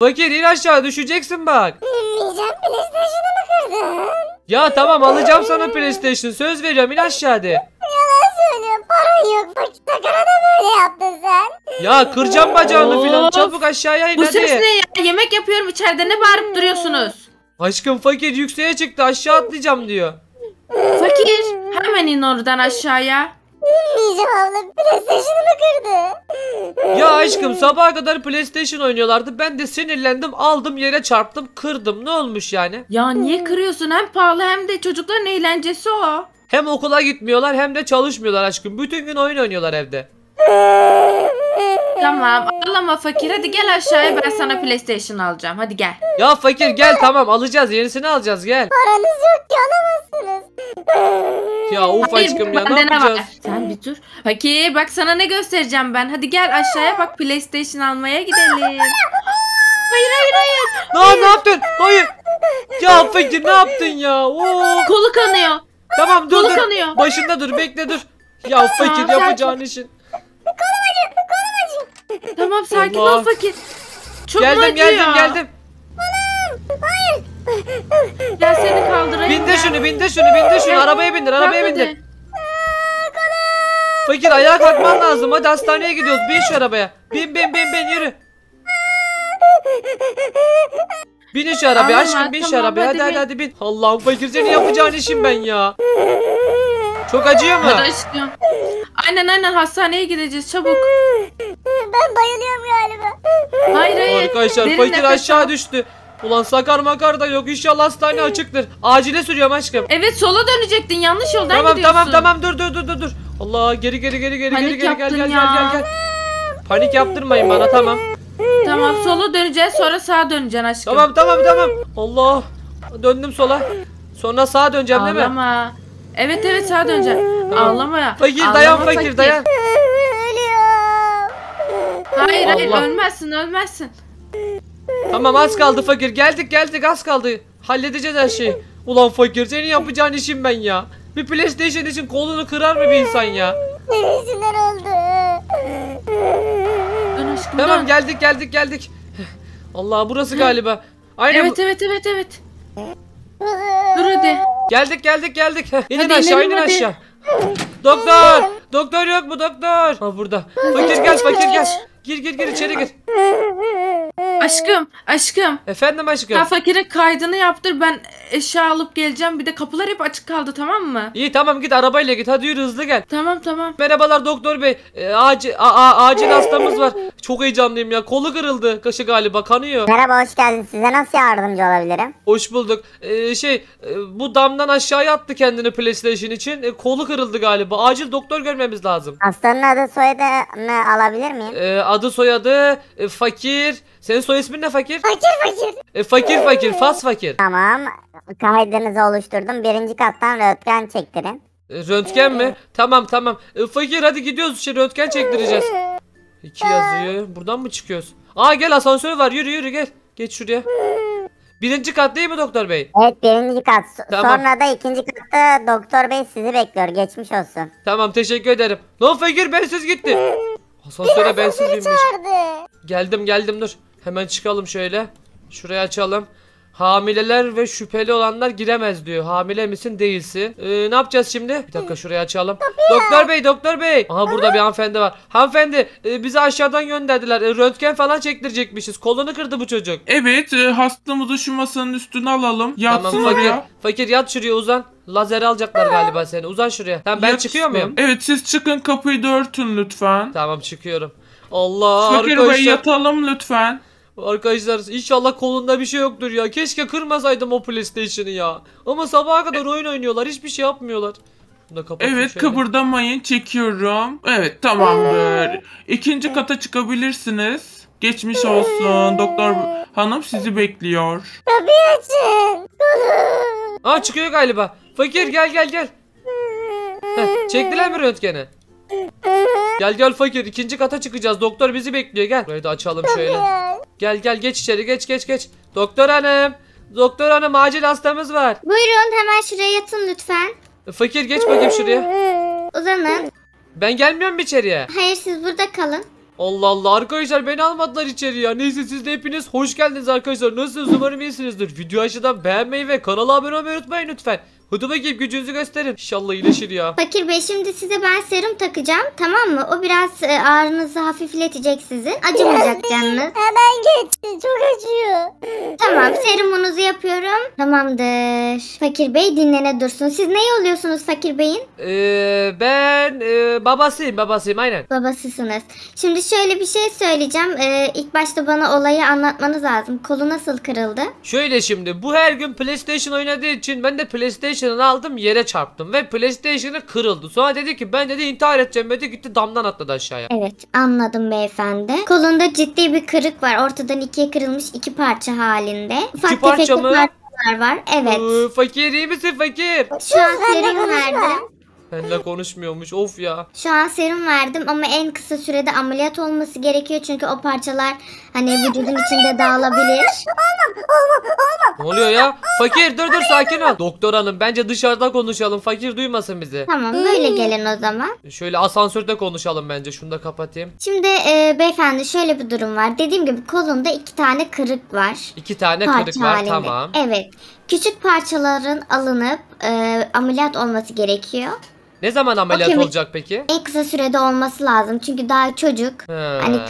Fakir in aşağı, düşeceksin bak. İnmeyeceğim, PlayStation'ımı kırdın. Ya tamam, alacağım sana PlayStation, söz veriyorum, in aşağı hadi. Yalan söylüyorum, paran yok Fakir, takara da böyle yaptın sen. Ya kıracağım bacağını filan, çabuk aşağıya in hadi. Bu ses ne ya, yemek yapıyorum içeride, ne bağırıp duruyorsunuz? Aşkım Fakir yükseğe çıktı, aşağı atlayacağım diyor. Fakir hemen in oradan aşağıya. İnmeyeceğim abla, PlayStation'ımı kırdı. Ya aşkım sabaha kadar PlayStation oynuyorlardı. Ben de sinirlendim, aldım yere çarptım, kırdım. Ne olmuş yani? Ya niye kırıyorsun? Hem pahalı hem de çocukların eğlencesi o. Hem okula gitmiyorlar hem de çalışmıyorlar aşkım. Bütün gün oyun oynuyorlar evde. Tamam ağlama Fakir, hadi gel aşağıya, ben sana PlayStation alacağım, hadi gel. Ya Fakir gel, tamam alacağız, yenisini alacağız, gel. Paranız yok ki, alamazsınız. Ya uf aşkım ya, ne yapacağız? Sen bir dur. Fakir bak sana ne göstereceğim ben, hadi gel aşağıya bak, PlayStation almaya gidelim. Hayır hayır hayır. Ne yaptın? Hayır. Ya Fakir ne yaptın ya? Oo. Kolu kanıyor. Tamam dur, dur. Kanıyor. Başında dur, bekle dur. Ya Fakir yapacağın işin. Tamam sakin ol Fakir. Çok geldim, acıyor. Geldim. Anam, hayır. Ya seni kaldırayım. Bindir şunu. Arabaya bindir, bindir. Fakir ayağa kalkman lazım. Hadi hastaneye gidiyoruz. Bin şu arabaya. Bin yürü. Bin şu arabaya aşkım, bin şu arabaya. Hadi bin. Allah'ım Fakir seni yapacağın işim ben ya. Çok acıyor mu? Aynen hastaneye gideceğiz çabuk. Ben bayılıyorum galiba. Hayır. Arkadaşlar derin Fakir aşağı düştü. Ulan sakar makar da yok, inşallah hastane açıktır. Acile sürüyorum aşkım. Evet sola dönecektin, yanlış yoldan gidiyorsun. Tamam dur. Allah geri panik gel. Panik yaptırmayın bana, tamam. Tamam sola döneceğiz, sonra sağa döneceksin aşkım. Tamam. Allah döndüm sola. Sonra sağa döneceğim. Ağlama. Değil mi? Ağlama. Evet sağa döneceğim. Tamam. Ağlama ya. Fakir dayan, Fakir dayan. Hayır Allah. ölmezsin. Tamam az kaldı Fakir, geldik az kaldı, halledeceğiz her şeyi. Ulan Fakir senin yapacağın işim ben ya. Bir PlayStation için kolunu kırar mı bir insan ya? Neresinden oldu? Tamam geldik. Allah burası galiba. Aynen. Evet. Dur hadi. Geldik. İnin aşağı, aşağı. Doktor yok mu doktor? Ha burada. Fakir gel. Gir içeri gir. Aşkım. Efendim aşkım. Ha Fakir'in kaydını yaptır, ben eşya alıp geleceğim. Bir de kapılar hep açık kaldı, tamam mı? İyi tamam, git arabayla git, hadi yürü hızlı gel. Tamam. Merhabalar doktor bey, acil hastamız var. Çok heyecanlıyım ya, kolu kırıldı, kaşı galiba kanıyor. Merhaba hoş geldin, size nasıl yardımcı olabilirim? Hoş bulduk. Bu damdan aşağıya attı kendini PlayStation için, kolu kırıldı galiba, acil doktor görmemiz lazım. Hastanın adı soyadını alabilir miyim? Adı soyadı Fakir. Senin soy ismin ne Fakir? Fakir. Fakir. Fas Fakir. Tamam. Kaydınızı oluşturdum. 1. kattan röntgen çektirin. Röntgen mi? Tamam. Fakir hadi gidiyoruz. Şimdi röntgen çektireceğiz. 2 yazıyor. Buradan mı çıkıyoruz? Aa gel, asansör var. Yürü gel. Geç şuraya. 1. kat değil mi doktor bey? Evet 1. kat. Tamam. Sonra da 2. katta doktor bey sizi bekliyor. Geçmiş olsun. Tamam teşekkür ederim. Lan Fakir bensiz gitti. Asansöre bensiz binmiş. Geldim dur. Hemen çıkalım şöyle. Şurayı açalım. Hamileler ve şüpheli olanlar giremez diyor. Hamile misin değilsin. Ne yapacağız şimdi? Bir dakika şurayı açalım. Doktor bey. Aha burada bir hanımefendi var. Hanımefendi bizi aşağıdan gönderdiler. Röntgen falan çektirecekmişiz. Kolunu kırdı bu çocuk. Evet hastamızı şu masanın üstüne alalım. Yatsın tamam, Fakir yat şuraya uzan. Lazer alacaklar galiba seni. Uzan şuraya. Tamam ben çıkıyor muyum? Evet siz çıkın, kapıyı da örtün lütfen. Tamam çıkıyorum. Allah Fakir arkadaşlar. Fakir bey yatalım lütfen. Arkadaşlar inşallah kolunda bir şey yoktur ya. Keşke kırmasaydım o PlayStation'ı ya. Ama sabaha kadar oyun oynuyorlar, hiçbir şey yapmıyorlar. Evet şöyle. Kıpırdamayın, çekiyorum. Evet tamamdır. 2. kata çıkabilirsiniz. Geçmiş olsun. Doktor hanım sizi bekliyor. Tabii açın. Aa çıkıyor galiba. Fakir gel. Heh, çektiler mi röntgeni? Gel Fakir, 2. kata çıkacağız, doktor bizi bekliyor, gel. Burayı da açalım şöyle. Gel geç içeri, geç. Doktor hanım acil hastamız var. Buyurun hemen şuraya yatın lütfen. Fakir geç bakayım şuraya. Uzanın. Ben gelmiyorum içeriye. Hayır siz burada kalın. Allah Allah arkadaşlar, beni almadılar içeri ya. Neyse siz de hepiniz hoş geldiniz arkadaşlar. Nasılsınız, umarım iyisinizdir. Videoyu aşağıdan beğenmeyi ve kanala abone olmayı unutmayın lütfen. Hadi bakayım, gücünüzü gösterin. İnşallah iyileşir ya. Fakir Bey, şimdi size ben serum takacağım, tamam mı? O biraz ağrınızı hafifletecek sizin. Acımayacak canınız. Hemen geçti, çok acıyor. Tamam, serumunuzu yapıyorum. Tamamdır. Fakir Bey dinlene dursun. Siz neyi oluyorsunuz Fakir Bey'in? Ben babasıyım aynen. Babasısınız. Şimdi şöyle bir şey söyleyeceğim. İlk başta bana olayı anlatmanız lazım. Kolu nasıl kırıldı? Şöyle, şimdi bu her gün PlayStation oynadığı için ben de PlayStation'ı aldım, yere çarptım ve PlayStation'ı kırıldı. Sonra dedi ki ben dedi intihar edeceğim dedi, gitti damdan atladı aşağıya. Evet, anladım beyefendi. Kolunda ciddi bir kırık var, ortadan ikiye kırılmış, iki parça halinde. İki parça mı? Var. Evet. Fakir iyi misin Fakir? Şu an serum verdim. Benimle konuşmuyormuş, of ya. Şu an serum verdim ama en kısa sürede ameliyat olması gerekiyor çünkü o parçalar hani vücudun içinde dağılabilir. Ne oluyor ya? Fakir dur sakin ol. Doktor hanım bence dışarıda konuşalım, Fakir duymasın bizi. Tamam, böyle gelin o zaman. Şöyle asansörde konuşalım bence, şunu da kapatayım. Şimdi beyefendi şöyle bir durum var. Dediğim gibi kolunda iki tane kırık var. İki tane kırık var halinde. Tamam. Evet. Küçük parçaların alınıp ameliyat olması gerekiyor. Ne zaman ameliyat olacak peki? En kısa sürede olması lazım çünkü daha çocuk. Hani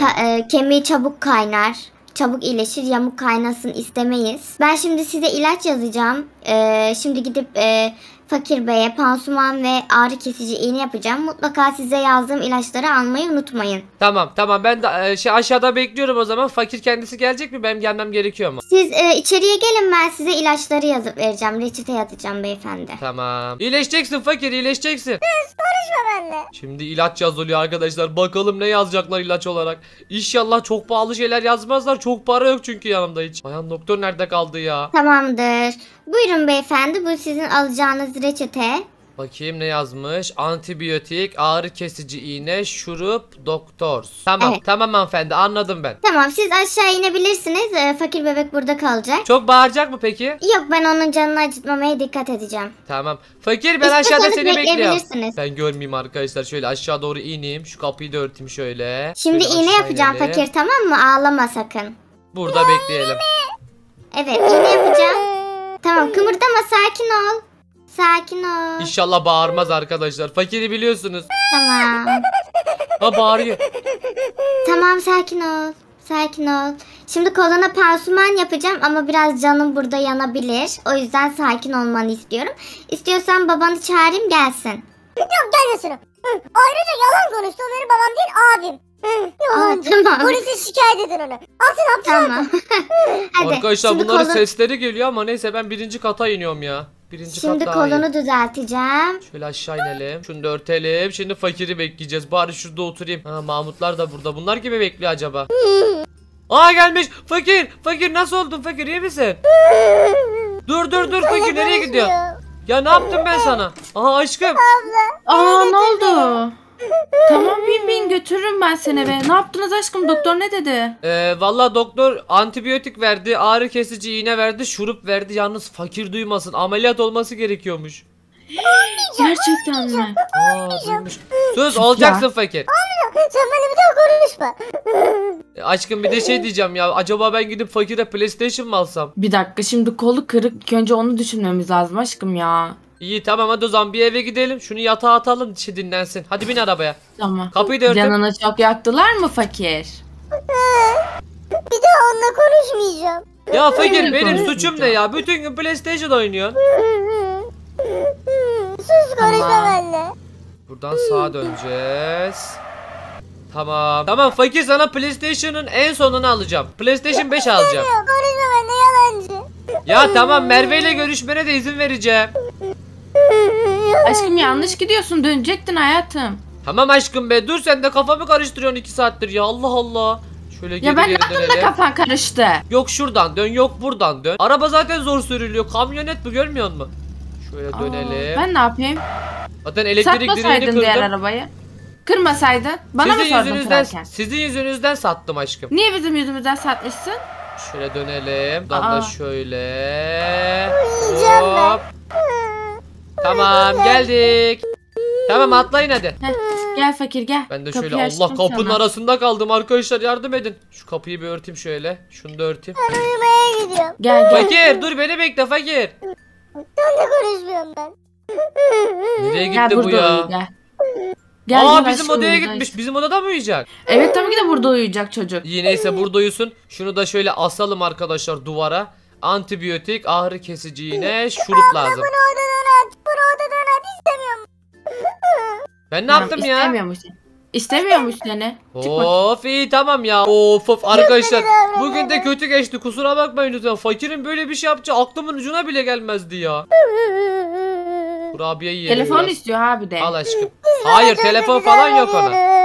kemiği çabuk kaynar, çabuk iyileşir, yamuk kaynasın istemeyiz. Ben şimdi size ilaç yazacağım. Şimdi gidip Fakir Bey'e pansuman ve ağrı kesici iğne yapacağım. Mutlaka size yazdığım ilaçları almayı unutmayın. Tamam, ben de aşağıda bekliyorum o zaman. Fakir kendisi gelecek mi? Benim gelmem gerekiyor mu? Siz içeriye gelin, ben size ilaçları yazıp vereceğim. Reçete yazacağım beyefendi. Tamam. İyileşeceksin Fakir, iyileşeceksin. Sus, konuşma benimle. Şimdi ilaç yazılıyor arkadaşlar. Bakalım ne yazacaklar ilaç olarak. İnşallah çok pahalı şeyler yazmazlar. Çok para yok çünkü yanımda hiç. Bayan doktor nerede kaldı ya? Tamamdır. Buyurun beyefendi, bu sizin alacağınız reçete. Bakayım ne yazmış? Antibiyotik, ağrı kesici iğne, şurup, doktor. Tamam, evet. Tamam hanımefendi, anladım ben. Tamam, siz aşağı inebilirsiniz. Fakir bebek burada kalacak. Çok bağıracak mı peki? Yok, ben onun canını acıtmamaya dikkat edeceğim. Tamam. Fakir, ben aşağıda seni bekliyorum. Ben görmeyeyim arkadaşlar. Şöyle aşağı doğru ineyim. Şu kapıyı da örteyim şöyle. Şimdi şöyle iğne yapacağım inelim. Fakir, tamam mı? Ağlama sakın. Burada bekleyelim. Evet, iğne yapacağım. Tamam, kımırdama, sakin ol. Sakin ol. İnşallah bağırmaz arkadaşlar. Fakiri biliyorsunuz. Tamam. Ha, bağırıyor. Tamam, sakin ol. Sakin ol. Şimdi koluna pansuman yapacağım ama biraz canım burada yanabilir. O yüzden sakin olmanı istiyorum. İstiyorsan babanı çağırayım, gelsin. Yok, gelmesin. Ayrıca yalan konuştu. O benim babam değil, abim. Tamam. Polise şikayet edin onu. Atın, tamam. Hadi. Arkadaşlar bunların sesleri geliyor ama neyse, ben birinci kata iniyorum ya. Şimdi kolunu düzelteceğim. Şöyle aşağı inelim. Şunu da örtelim. Şimdi Fakir'i bekleyeceğiz. Bari şurada oturayım. Ha, Mahmutlar da burada. Bunlar gibi bekliyor acaba. Aa, gelmiş. Fakir. Fakir nasıl oldun Fakir? İyi misin? Dur Fakir, nereye gidiyorsun? Ya ne yaptım ben sana? Aha aşkım. Abla. Aa, ne oldu? Tamam, bin götürürüm ben seni be. Ne yaptınız aşkım, doktor ne dedi? Valla doktor antibiyotik verdi, ağrı kesici iğne verdi, şurup verdi. Yalnız Fakir duymasın, ameliyat olması gerekiyormuş. Gerçekten mi? Sus, olacaksın Fakir. Sen bana bir daha konuşma. Aşkım bir de şey diyeceğim ya, acaba ben gidip Fakir'e PlayStation mı alsam? Bir dakika, şimdi kolu kırık, önce onu düşünmemiz lazım aşkım ya. İyi tamam, hadi o zaman bir eve gidelim. Şunu yatağa atalım, içi dinlensin. Hadi bin arabaya. Tamam. Kapıyı da örtün. Canını çok yaktılar mı Fakir? Bir daha onunla konuşmayacağım. Ya Fakir, benim suçum ne ya? Bütün gün PlayStation oynuyorsun. Sus, konuşma benimle. Buradan sağa döneceğiz. Tamam Fakir, sana PlayStation'ın en sonunu alacağım. PlayStation 5 alacağım. Konuşma benimle, yalancı. Ya tamam, Merve ile görüşmene de izin vereceğim. Aşkım yanlış gidiyorsun, dönecektin hayatım. Tamam aşkım be, dur sen de kafamı karıştırıyorsun 2 saattir ya, Allah Allah. Şöyle ya, ben ne yaptım da kafan karıştı? Yok şuradan dön, yok buradan dön. Araba zaten zor sürülüyor, kamyonet bu, görmüyor musun? Şöyle dönelim. Ben ne yapayım? Zaten elektrik direğini kırdım. Satmasaydın diğer arabayı. Kırmasaydın bana mı sordun kırarken? Sizin yüzünüzden sattım aşkım. Niye bizim yüzümüzden satmışsın? Şöyle dönelim. Damla şöyle. Hop. Tamam, geldik. Tamam, atlayın hadi. Gel Fakir gel. Ben de şöyle Allah kapının sana. Arasında kaldım arkadaşlar, yardım edin. Şu kapıyı bir örteyim şöyle. Şunu da örteyim. Ben uyumaya gidiyorum. Gel gel. Fakir dur beni bekle Fakir. Sen de konuşmuyorum ben. Nereye gitti gel, bu ya? Uyuyor, gel. Gel, aa bizim odaya uyuyacak. Gitmiş. Bizim odada mı uyuyacak? Evet tabii ki de burada uyuyacak çocuk. İyi neyse burada uyusun. Şunu da şöyle asalım arkadaşlar duvara. Antibiyotik, ağrı kesici yine şurup lazım. Ben ne yaptım ya? İstemiyormuş seni. Of iyi tamam ya. Of arkadaşlar. Bugün de kötü geçti. Kusura bakmayın lütfen. Fakirin böyle bir şey yapacağı aklımın ucuna bile gelmezdi ya. Kurabiye yiyelim. Telefon biraz. İstiyor abi de. Al aşkım. Hayır telefon falan yok ona.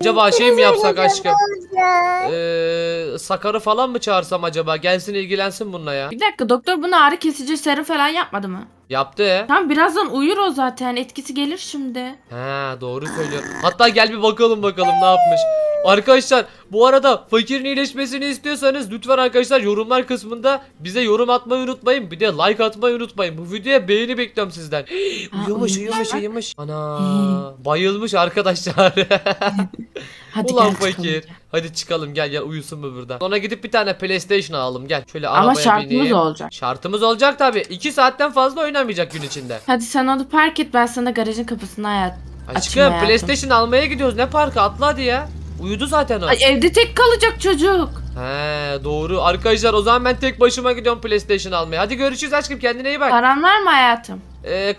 Acaba şey mi yapsak aşkım? Sakarı falan mı çağırsam acaba? Gelsin ilgilensin bununla ya. Bir dakika doktor bunu ağrı kesici serum falan yapmadı mı? Yaptı. Tam birazdan uyur o zaten. Etkisi gelir şimdi. He doğru söylüyor. Hatta gel bir bakalım ne yapmış. Arkadaşlar bu arada Fakir'in iyileşmesini istiyorsanız lütfen arkadaşlar yorumlar kısmında bize yorum atmayı unutmayın. Bir de like atmayı unutmayın. Bu videoya beğeni bekliyorum sizden. Uyumuş. Ana bayılmış arkadaşlar. Hadi ulan Fakir. Hadi çıkalım gel uyusun mu burada. Sonra gidip bir tane PlayStation alalım gel. Şöyle ama şartımız bineyim. Olacak. Şartımız olacak tabii. 2 saatten fazla oynamayacak gün içinde. Hadi sen onu park et, ben sana garajın kapısını açayım hayatım. PlayStation almaya gidiyoruz, ne parka, atla hadi ya. Uyudu zaten o. Ay, evde tek kalacak çocuk. He doğru. Arkadaşlar o zaman ben tek başıma gidiyorum PlayStation almaya. Hadi görüşürüz aşkım, kendine iyi bak. Paran var mı hayatım?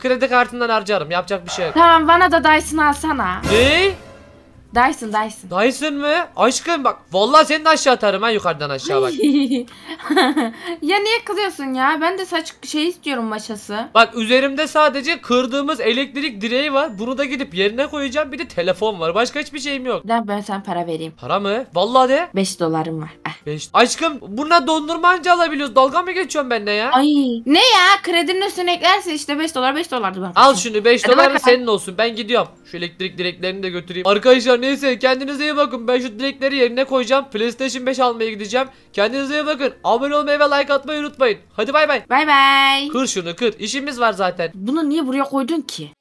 Kredi kartından harcarım, yapacak bir şey yok. Tamam bana da Dyson alsana. Ne? Dyson. Dyson mı? Aşkım bak vallahi seni de aşağı atarım ha, yukarıdan aşağı bak. Ya niye kızıyorsun ya? Ben de saç şey istiyorum, maşası. Bak üzerimde sadece kırdığımız elektrik direği var. Bunu da gidip yerine koyacağım. Bir de telefon var. Başka hiçbir şeyim yok. Ben sana para vereyim. Para mı? Vallahi de. 5 dolarım var. Aşkım bununla dondurma anca alabiliyoruz. Dalga mı geçiyorsun benimle ya? Ay ne ya? Kredinin üstüne eklersin işte 5 dolardı ben. Al şunu 5 dolar senin olsun. Ben gidiyorum. Şu elektrik direklerini de götüreyim. Arkadaşlar neyse kendinize iyi bakın. Ben şu direkleri yerine koyacağım. PlayStation 5 almaya gideceğim. Kendinize iyi bakın. Abone olmayı ve like atmayı unutmayın. Hadi bay bay. Bay bay. Kır şunu kır. İşimiz var zaten. Bunu niye buraya koydun ki?